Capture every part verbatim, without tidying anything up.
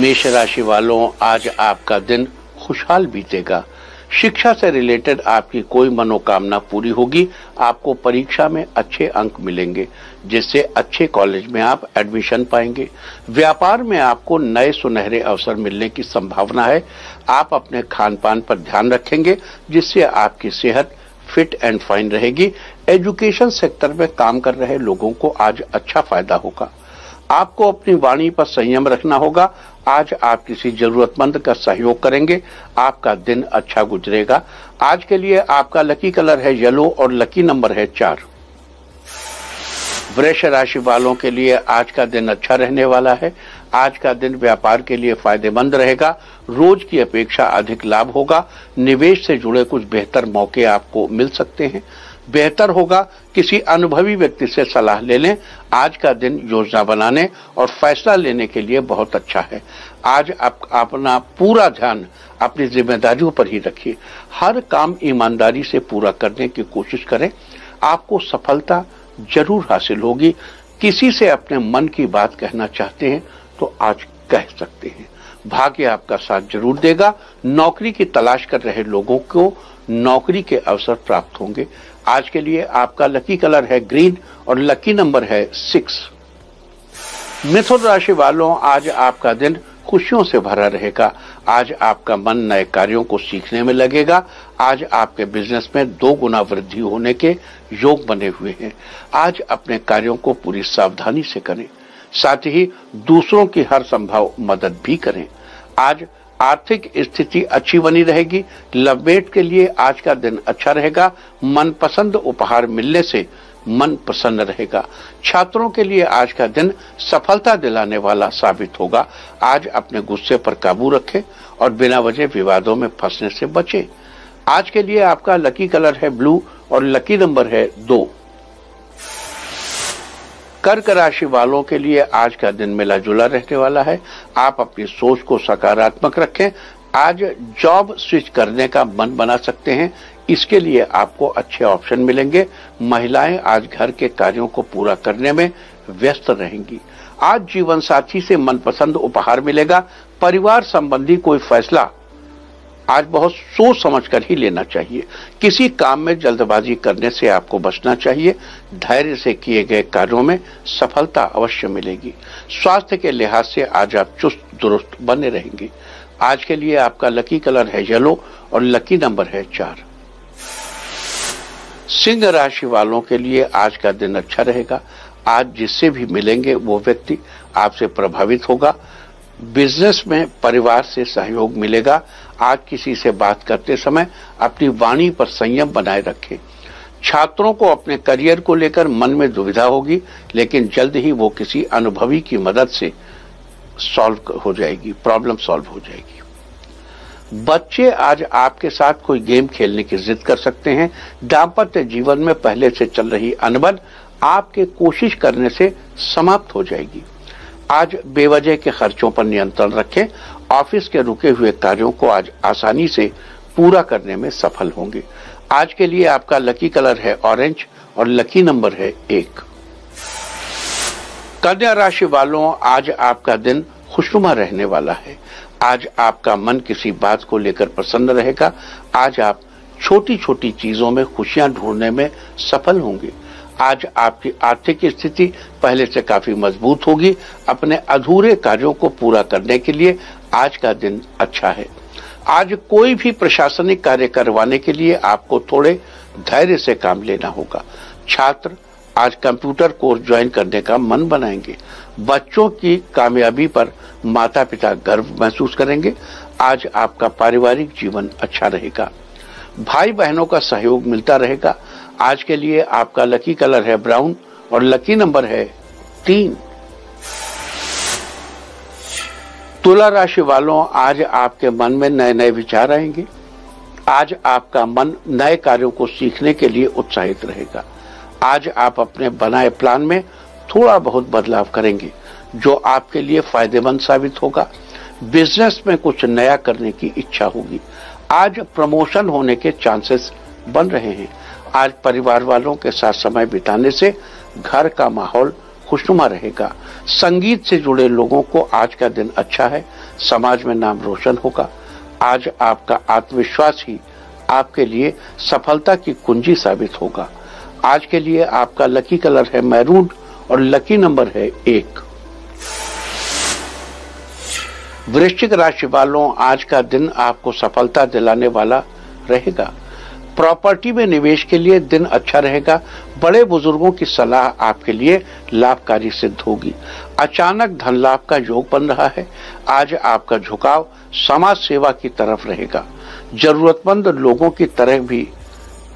मेष राशि वालों, आज आपका दिन खुशहाल बीतेगा। शिक्षा से रिलेटेड आपकी कोई मनोकामना पूरी होगी। आपको परीक्षा में अच्छे अंक मिलेंगे, जिससे अच्छे कॉलेज में आप एडमिशन पाएंगे। व्यापार में आपको नए सुनहरे अवसर मिलने की संभावना है। आप अपने खान पान पर ध्यान रखेंगे, जिससे आपकी सेहत फिट एंड फाइन रहेगी। एजुकेशन सेक्टर में काम कर रहे लोगों को आज अच्छा फायदा होगा। आपको अपनी वाणी पर संयम रखना होगा। आज आप किसी जरूरतमंद का सहयोग करेंगे। आपका दिन अच्छा गुजरेगा। आज के लिए आपका लकी कलर है येलो और लकी नंबर है चार। वृष राशि वालों के लिए आज का दिन अच्छा रहने वाला है। आज का दिन व्यापार के लिए फायदेमंद रहेगा। रोज की अपेक्षा अधिक लाभ होगा। निवेश से जुड़े कुछ बेहतर मौके आपको मिल सकते हैं। बेहतर होगा किसी अनुभवी व्यक्ति से सलाह ले लें। आज का दिन योजना बनाने और फैसला लेने के लिए बहुत अच्छा है। आज आप अपना पूरा ध्यान अपनी जिम्मेदारियों पर ही रखिए। हर काम ईमानदारी से पूरा करने की कोशिश करें। आपको सफलता जरूर हासिल होगी। किसी से अपने मन की बात कहना चाहते हैं तो आज कह सकते हैं। भाग्य आपका साथ जरूर देगा। नौकरी की तलाश कर रहे लोगों को नौकरी के अवसर प्राप्त होंगे। आज के लिए आपका लकी कलर है ग्रीन और लकी नंबर है सिक्स। मिथुन राशि वालों, आज आपका दिन खुशियों से भरा रहेगा। आज आपका मन नए कार्यों को सीखने में लगेगा। आज आपके बिजनेस में दो गुना वृद्धि होने के योग बने हुए हैं। आज अपने कार्यों को पूरी सावधानी से करें, साथ ही दूसरों की हर संभव मदद भी करें। आज आर्थिक स्थिति अच्छी बनी रहेगी। लवमेट के लिए आज का दिन अच्छा रहेगा। मनपसंद उपहार मिलने से मन प्रसन्न रहेगा। छात्रों के लिए आज का दिन सफलता दिलाने वाला साबित होगा। आज अपने गुस्से पर काबू रखें और बिना वजह विवादों में फंसने से बचें। आज के लिए आपका लकी कलर है ब्लू और लकी नंबर है दो। कर्क राशि वालों के लिए आज का दिन मिला जुला रहने वाला है। आप अपनी सोच को सकारात्मक रखें। आज जॉब स्विच करने का मन बना सकते हैं। इसके लिए आपको अच्छे ऑप्शन मिलेंगे। महिलाएं आज घर के कार्यों को पूरा करने में व्यस्त रहेंगी। आज जीवन साथी से मनपसंद उपहार मिलेगा। परिवार संबंधी कोई फैसला आज बहुत सोच समझकर ही लेना चाहिए। किसी काम में जल्दबाजी करने से आपको बचना चाहिए। धैर्य से किए गए कार्यों में सफलता अवश्य मिलेगी। स्वास्थ्य के लिहाज से आज आप चुस्त दुरुस्त बने रहेंगे। आज के लिए आपका लकी कलर है येलो और लकी नंबर है चार। सिंह राशि वालों के लिए आज का दिन अच्छा रहेगा। आज जिससे भी मिलेंगे वो व्यक्ति आपसे प्रभावित होगा। बिजनेस में परिवार से सहयोग मिलेगा। आज किसी से बात करते समय अपनी वाणी पर संयम बनाए रखें। छात्रों को अपने करियर को लेकर मन में दुविधा होगी, लेकिन जल्द ही वो किसी अनुभवी की मदद से सॉल्व हो जाएगी प्रॉब्लम सॉल्व हो जाएगी। बच्चे आज आपके साथ कोई गेम खेलने की जिद कर सकते हैं। दाम्पत्य जीवन में पहले से चल रही अनबन आपके कोशिश करने से समाप्त हो जाएगी। आज बेवजह के खर्चों पर नियंत्रण रखें। ऑफिस के रुके हुए कार्यों को आज आसानी से पूरा करने में सफल होंगे। आज के लिए आपका लकी कलर है ऑरेंज और लकी नंबर है एक। कन्या राशि वालों, आज आपका दिन खुशनुमा रहने वाला है। आज आपका मन किसी बात को लेकर प्रसन्न रहेगा। आज आप छोटी छोटी चीजों में खुशियां ढूंढने में सफल होंगे। आज आपकी आर्थिक स्थिति पहले से काफी मजबूत होगी। अपने अधूरे कार्यों को पूरा करने के लिए आज का दिन अच्छा है। आज कोई भी प्रशासनिक कार्य करवाने के लिए आपको थोड़े धैर्य से काम लेना होगा। छात्र आज कंप्यूटर कोर्स ज्वाइन करने का मन बनाएंगे। बच्चों की कामयाबी पर माता पिता गर्व महसूस करेंगे। आज आपका पारिवारिक जीवन अच्छा रहेगा। भाई बहनों का सहयोग मिलता रहेगा। आज के लिए आपका लकी कलर है ब्राउन और लकी नंबर है तीन। तुला राशि वालों, आज आपके मन में नए नए विचार आएंगे। आज आपका मन नए कार्यों को सीखने के लिए उत्साहित रहेगा। आज आप अपने बनाए प्लान में थोड़ा बहुत बदलाव करेंगे, जो आपके लिए फायदेमंद साबित होगा। बिजनेस में कुछ नया करने की इच्छा होगी। आज प्रमोशन होने के चांसेस बन रहे हैं। आज परिवार वालों के साथ समय बिताने से घर का माहौल खुशनुमा रहेगा। संगीत से जुड़े लोगों को आज का दिन अच्छा है, समाज में नाम रोशन होगा। आज आपका आत्मविश्वास ही आपके लिए सफलता की कुंजी साबित होगा। आज के लिए आपका लकी कलर है मैरून और लकी नंबर है एक। वृश्चिक राशि वालों, आज का दिन आपको सफलता दिलाने वाला रहेगा। प्रॉपर्टी में निवेश के लिए दिन अच्छा रहेगा। बड़े बुजुर्गों की सलाह आपके लिए लाभकारी सिद्ध होगी। अचानक धन लाभ का योग बन रहा है। आज आपका झुकाव समाज सेवा की तरफ रहेगा। जरूरतमंद लोगों की तरह भी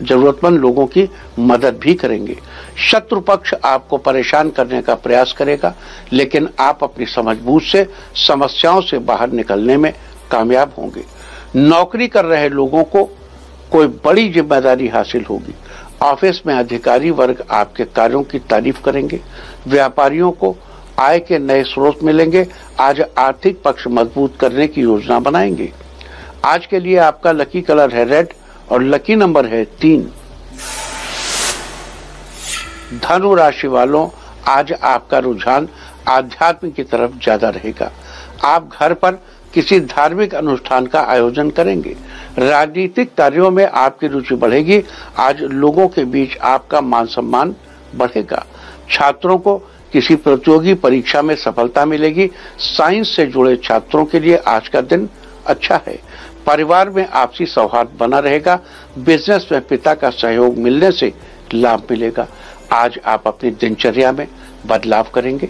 जरूरतमंद लोगों की मदद भी करेंगे। शत्रु पक्ष आपको परेशान करने का प्रयास करेगा, लेकिन आप अपनी समझबूझ से समस्याओं से बाहर निकलने में कामयाब होंगे। नौकरी कर रहे लोगों को कोई बड़ी जिम्मेदारी हासिल होगी। ऑफिस में अधिकारी वर्ग आपके कार्यों की तारीफ करेंगे। व्यापारियों को आय के नए स्रोत मिलेंगे। आज आर्थिक पक्ष मजबूत करने की योजना बनाएंगे। आज के लिए आपका लकी कलर है रेड और लकी नंबर है तीन। धनु राशि वालों, आज आपका रुझान आध्यात्म की तरफ ज्यादा रहेगा। आप घर पर किसी धार्मिक अनुष्ठान का आयोजन करेंगे। राजनीतिक कार्यों में आपकी रुचि बढ़ेगी। आज लोगों के बीच आपका मान सम्मान बढ़ेगा। छात्रों को किसी प्रतियोगी परीक्षा में सफलता मिलेगी। साइंस से जुड़े छात्रों के लिए आज का दिन अच्छा है। परिवार में आपसी सौहार्द बना रहेगा। बिजनेस में पिता का सहयोग मिलने से लाभ मिलेगा। आज आप अपनी दिनचर्या में बदलाव करेंगे।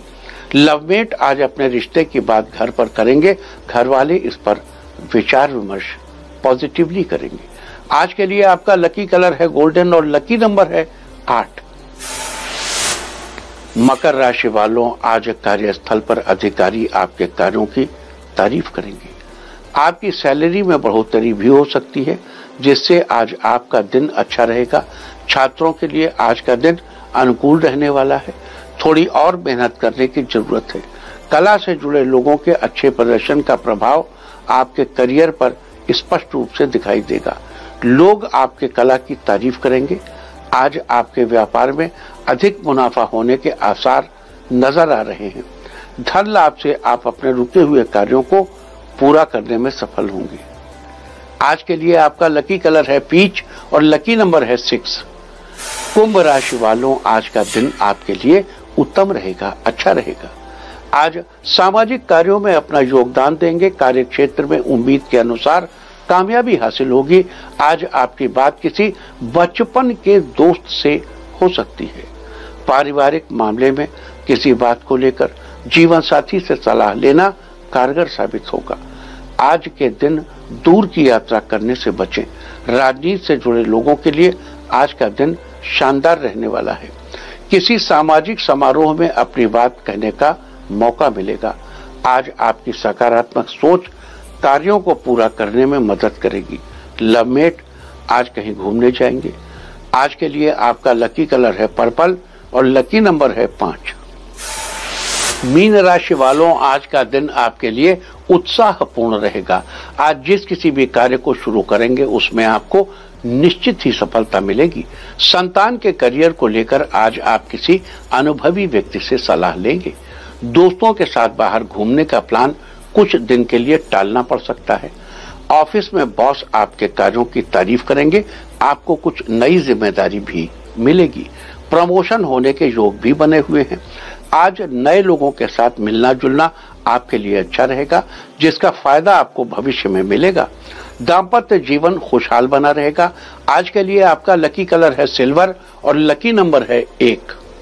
लवमेट आज अपने रिश्ते की बात घर पर करेंगे। घर वाले इस पर विचार विमर्श पॉजिटिवली करेंगे। आज के लिए आपका लकी कलर है गोल्डन और लकी नंबर है आठ। मकर राशि वालों, आज कार्यस्थल पर अधिकारी आपके कार्यों की तारीफ करेंगे। आपकी सैलरी में बढ़ोतरी भी हो सकती है, जिससे आज आपका दिन अच्छा रहेगा। छात्रों के लिए आज का दिन अनुकूल रहने वाला है। थोड़ी और मेहनत करने की जरूरत है। कला से जुड़े लोगों के अच्छे प्रदर्शन का प्रभाव आपके करियर पर स्पष्ट रूप से दिखाई देगा। लोग आपके कला की तारीफ करेंगे। आज आपके व्यापार में अधिक मुनाफा होने के आसार नजर आ रहे हैं। धन लाभ से आप अपने रुके हुए कार्यों को पूरा करने में सफल होंगे। आज के लिए आपका लकी कलर है पीच और लकी नंबर है सिक्स। कुंभ राशि वालों, आज का दिन आपके लिए उत्तम रहेगा, अच्छा रहेगा। आज सामाजिक कार्यों में अपना योगदान देंगे। कार्यक्षेत्र में उम्मीद के अनुसार कामयाबी हासिल होगी। आज आपकी बात किसी बचपन के दोस्त से हो सकती है। पारिवारिक मामले में किसी बात को लेकर जीवन साथी से सलाह लेना कारगर साबित होगा। आज के दिन दूर की यात्रा करने से बचें। राजनीति से जुड़े लोगों के लिए आज का दिन शानदार रहने वाला है। किसी सामाजिक समारोह में अपनी बात कहने का मौका मिलेगा। आज आपकी सकारात्मक सोच कार्यों को पूरा करने में मदद करेगी। लवमेट आज कहीं घूमने जाएंगे। आज के लिए आपका लकी कलर है पर्पल और लकी नंबर है पांच। मीन राशि वालों, आज का दिन आपके लिए उत्साहपूर्ण रहेगा। आज जिस किसी भी कार्य को शुरू करेंगे उसमें आपको निश्चित ही सफलता मिलेगी। संतान के करियर को लेकर आज आप किसी अनुभवी व्यक्ति से सलाह लेंगे। दोस्तों के साथ बाहर घूमने का प्लान कुछ दिन के लिए टालना पड़ सकता है। ऑफिस में बॉस आपके कार्यों की तारीफ करेंगे। आपको कुछ नई जिम्मेदारी भी मिलेगी। प्रमोशन होने के योग भी बने हुए हैं। आज नए लोगों के साथ मिलना जुलना आपके लिए अच्छा रहेगा, जिसका फायदा आपको भविष्य में मिलेगा। दांपत्य जीवन खुशहाल बना रहेगा। आज के लिए आपका लकी कलर है सिल्वर और लकी नंबर है एक।